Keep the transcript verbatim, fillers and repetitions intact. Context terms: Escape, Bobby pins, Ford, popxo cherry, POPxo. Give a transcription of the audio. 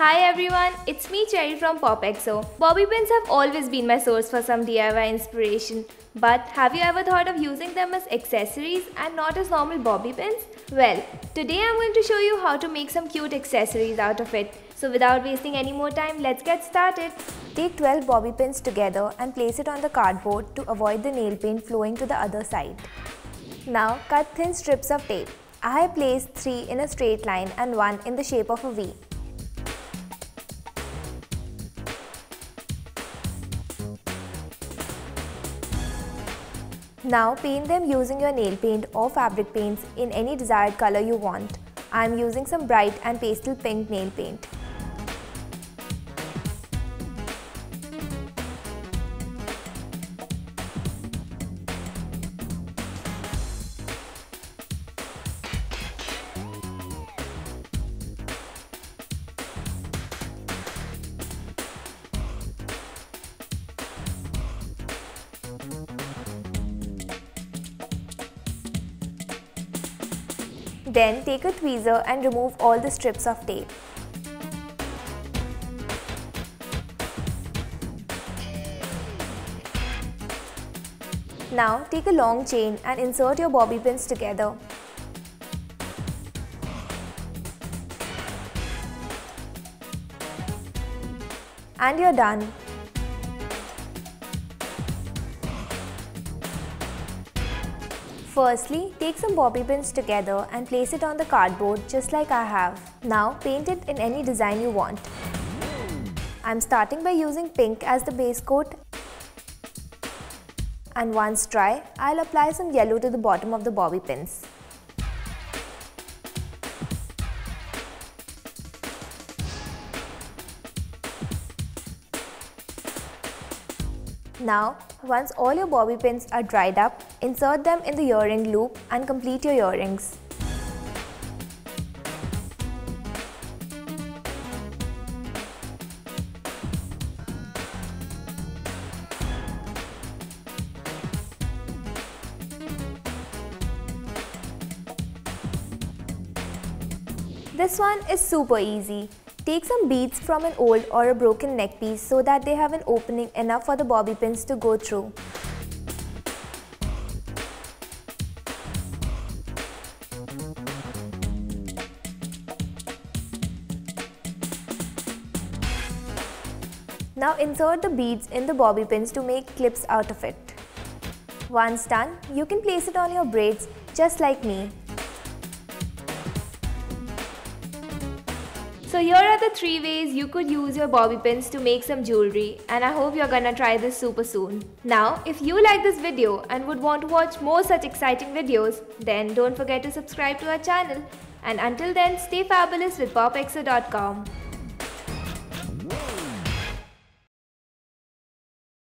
Hi everyone, it's me Cherry from POPxo. Bobby pins have always been my source for some D I Y inspiration. But have you ever thought of using them as accessories and not as normal bobby pins? Well, today I'm going to show you how to make some cute accessories out of it. So without wasting any more time, let's get started. Take twelve bobby pins together and place it on the cardboard to avoid the nail paint flowing to the other side. Now cut thin strips of tape. I have placed three in a straight line and one in the shape of a V. Now paint them using your nail paint or fabric paints in any desired color you want. I am using some bright and pastel pink nail paint. Then take a tweezer and remove all the strips of tape. Now take a long chain and insert your bobby pins together. And you're done. Firstly, take some bobby pins together and place it on the cardboard just like I have. Now paint it in any design you want. I'm starting by using pink as the base coat, and once dry, I'll apply some yellow to the bottom of the bobby pins. Now, once all your bobby pins are dried up, insert them in the earring loop and complete your earrings. This one is super easy. Take some beads from an old or a broken neck piece so that they have an opening enough for the bobby pins to go through. Now insert the beads in the bobby pins to make clips out of it. Once done, you can place it on your braids just like me. So here are the three ways you could use your bobby pins to make some jewelry, and I hope you're gonna try this super soon. Now if you like this video and would want to watch more such exciting videos, then don't forget to subscribe to our channel, and until then stay fabulous with POPxo dot com.